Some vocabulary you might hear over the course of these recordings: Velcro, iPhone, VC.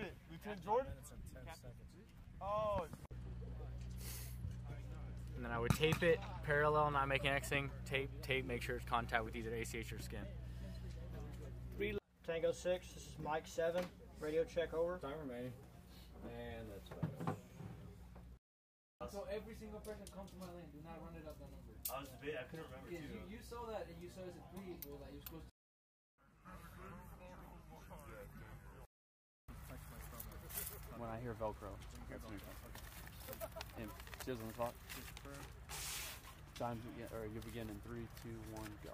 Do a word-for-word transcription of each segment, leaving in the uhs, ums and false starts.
did it, Lieutenant Jordan? Oh. And then I would tape it parallel, not make an X-ing. Tape, tape, make sure it's contact with either A C H or skin. Tango six, this is Mike seven. Radio check over. Time remaining. And that's so every single person comes to my lane. Do not run it up that number. I was debating. I couldn't remember yeah, too. You, you saw that, and you saw it as a three. Like you're supposed to. When I hear Velcro, that's me. And scissors on the clock. Time to get, or you begin in three, two, one, go.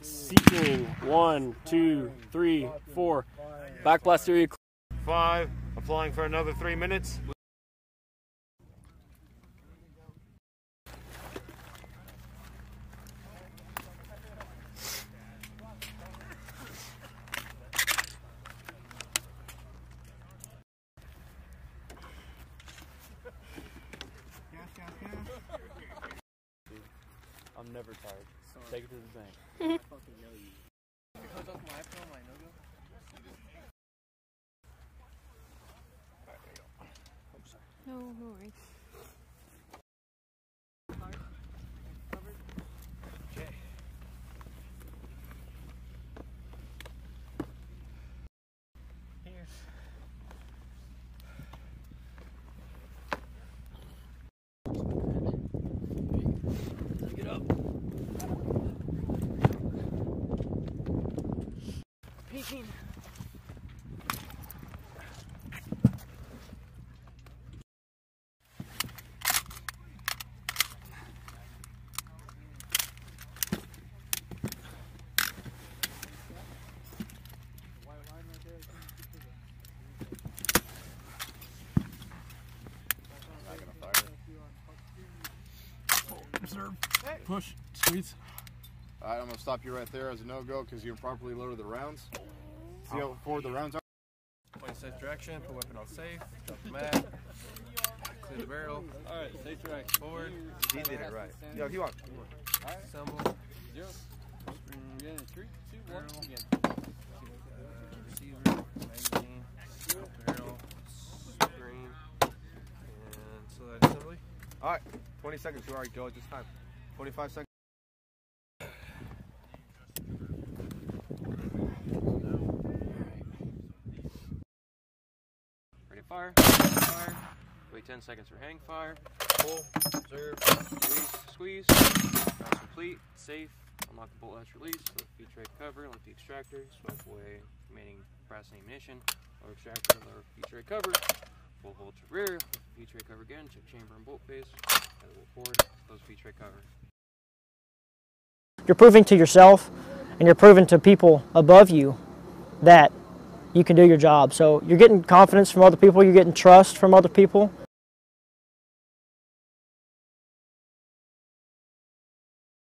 Seeking one, two, three, four. Back blast three. Five. Applying for another three minutes. I'm never tired. Sorry. Take it to the bank. I fucking know you. If it comes off my iPhone, my no-go. Alright, there you go. I'm sorry. No, no worries. Hard. Covered. Okay. Here. Peeking. Observe, push, squeeze. All right, I'm gonna stop you right there as a no-go because you improperly loaded the rounds. See how forward the rounds are. Point safe direction, put weapon on safe, drop the mat, clear the barrel. All right, safe direction, forward. He did it right. Yo, he won. All right, assemble. Zero. Again, three, two, one. Again. Receiver, magazine, barrel, screen, and so that assembly. All right. twenty seconds, you already go at this time. twenty-five seconds. Ready, fire. Fire. Wait ten seconds for hang fire. Pull. Observe. Release. Squeeze. Round complete. Safe. Unlock the bolt latch release. Let the feed tray cover. Let the extractor swipe away remaining brass and ammunition. Lower extractor. Lower feed tray cover. Bolt hold to rear. Let the feed tray cover again. Check chamber and bolt face. You're proving to yourself and you're proving to people above you that you can do your job. So you're getting confidence from other people, you're getting trust from other people.